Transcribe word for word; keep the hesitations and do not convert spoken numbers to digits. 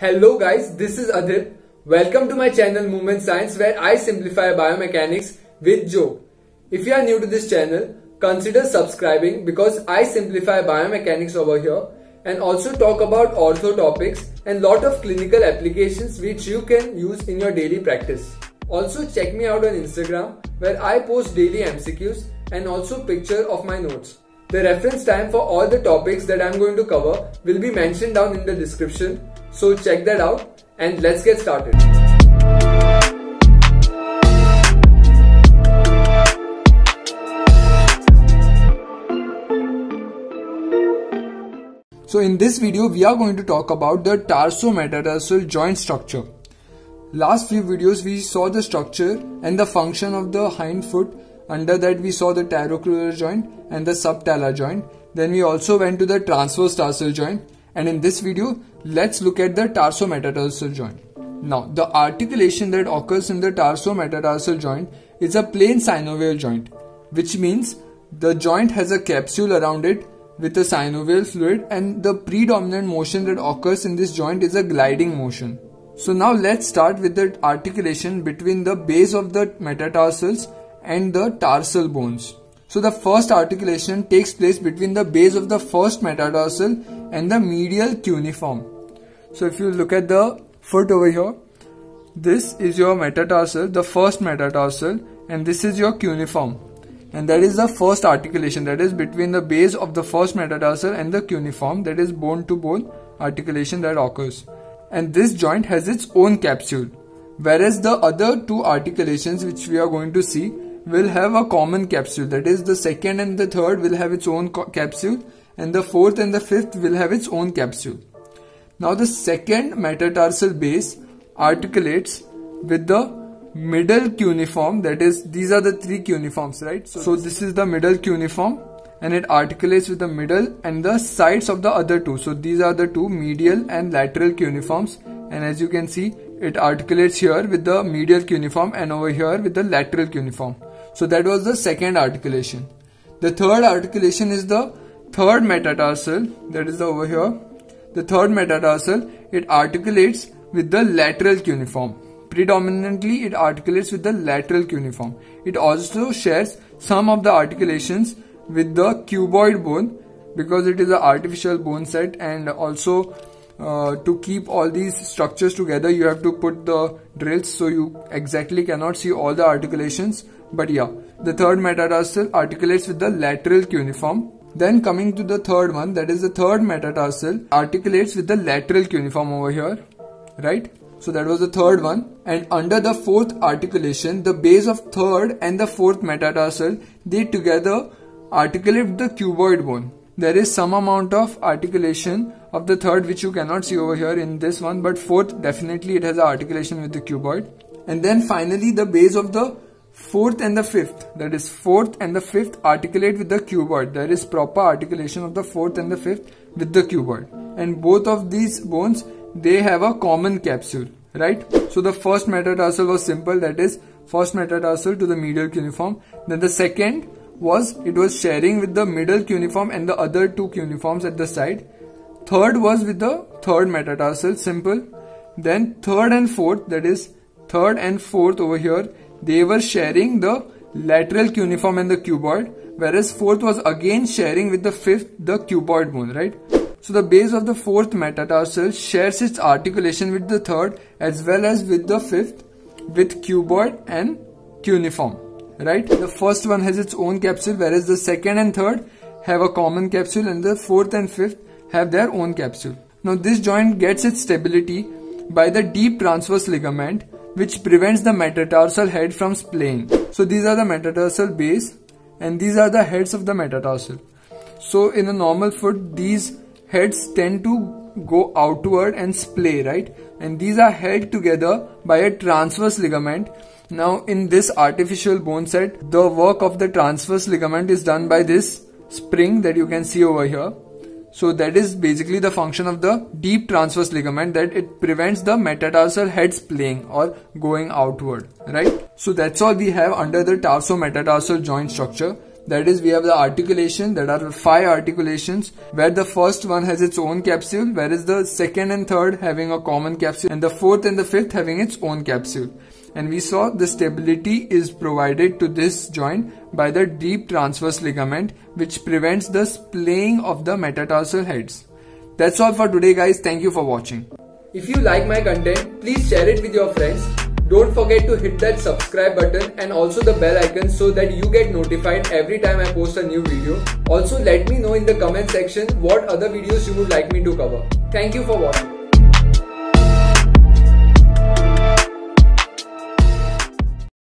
Hello guys, this is Adhir. Welcome to my channel Movement Science, where I simplify biomechanics with joke. If you are new to this channel, consider subscribing because I simplify biomechanics over here and also talk about ortho topics and lot of clinical applications which you can use in your daily practice. Also check me out on Instagram where I post daily M C Qs and also picture of my notes. The reference time for all the topics that I am going to cover will be mentioned down in the description. So check that out and let's get started. So in this video we are going to talk about the tarsometatarsal joint structure. Last few videos we saw the structure and the function of the hind foot. Under that we saw the talocrural joint and the subtalar joint. Then we also went to the transverse tarsal joint. And in this video, let's look at the tarsometatarsal joint. Now, the articulation that occurs in the tarsometatarsal joint is a plain synovial joint, which means the joint has a capsule around it with a synovial fluid, and the predominant motion that occurs in this joint is a gliding motion. So now let's start with the articulation between the base of the metatarsals and the tarsal bones. So the first articulation takes place between the base of the first metatarsal and the medial cuneiform. So if you look at the foot over here, this is your metatarsal, the first metatarsal, and this is your cuneiform. And that is the first articulation, that is between the base of the first metatarsal and the cuneiform, that is bone to bone articulation that occurs. And this joint has its own capsule, whereas the other two articulations which we are going to see will have a common capsule, that is the second and the third will have its own capsule and the fourth and the fifth will have its own capsule. Now the second metatarsal base articulates with the middle cuneiform, that is these are the three cuneiforms, right? So, so this is the middle cuneiform and it articulates with the middle and the sides of the other two. So these are the two medial and lateral cuneiforms, and as you can see it articulates here with the medial cuneiform and over here with the lateral cuneiform. So that was the second articulation. The third articulation is the third metatarsal, that is over here. The third metatarsal, it articulates with the lateral cuneiform. Predominantly it articulates with the lateral cuneiform. It also shares some of the articulations with the cuboid bone because it is an artificial bone set, and also Uh, to keep all these structures together you have to put the drills, so you exactly cannot see all the articulations, but yeah, the third metatarsal articulates with the lateral cuneiform. Then coming to the third one, that is the third metatarsal articulates with the lateral cuneiform over here, right? So that was the third one. And under the fourth articulation, the base of third and the fourth metatarsal, they together articulate with the cuboid bone. There is some amount of articulation of the third which you cannot see over here in this one, but fourth definitely it has an articulation with the cuboid. And then finally the base of the fourth and the fifth, that is fourth and the fifth articulate with the cuboid. There is proper articulation of the fourth and the fifth with the cuboid. And both of these bones, they have a common capsule, right? So the first metatarsal was simple, that is first metatarsal to the medial cuneiform. Then the second was it was sharing with the middle cuneiform and the other two cuneiforms at the side. Third was with the third metatarsal, simple. Then third and fourth, that is third and fourth over here, they were sharing the lateral cuneiform and the cuboid, whereas fourth was again sharing with the fifth the cuboid bone, right? So the base of the fourth metatarsal shares its articulation with the third as well as with the fifth with cuboid and cuneiform. Right, the first one has its own capsule, whereas the second and third have a common capsule and the fourth and fifth have their own capsule. Now this joint gets its stability by the deep transverse ligament which prevents the metatarsal head from splaying. So these are the metatarsal base and these are the heads of the metatarsal. So in a normal foot these heads tend to go outward and splay, right, and these are held together by a transverse ligament. Now in this artificial bone set, the work of the transverse ligament is done by this spring that you can see over here. So that is basically the function of the deep transverse ligament, that it prevents the metatarsal head splaying or going outward, right? So that's all we have under the tarsometatarsal joint structure. That is, we have the articulation. There are five articulations, where the first one has its own capsule, whereas the second and third having a common capsule, and the fourth and the fifth having its own capsule. And we saw the stability is provided to this joint by the deep transverse ligament, which prevents the splaying of the metatarsal heads. That's all for today, guys. Thank you for watching. If you like my content, please share it with your friends. Don't forget to hit that subscribe button and also the bell icon so that you get notified every time I post a new video. Also, let me know in the comment section what other videos you would like me to cover. Thank you for watching.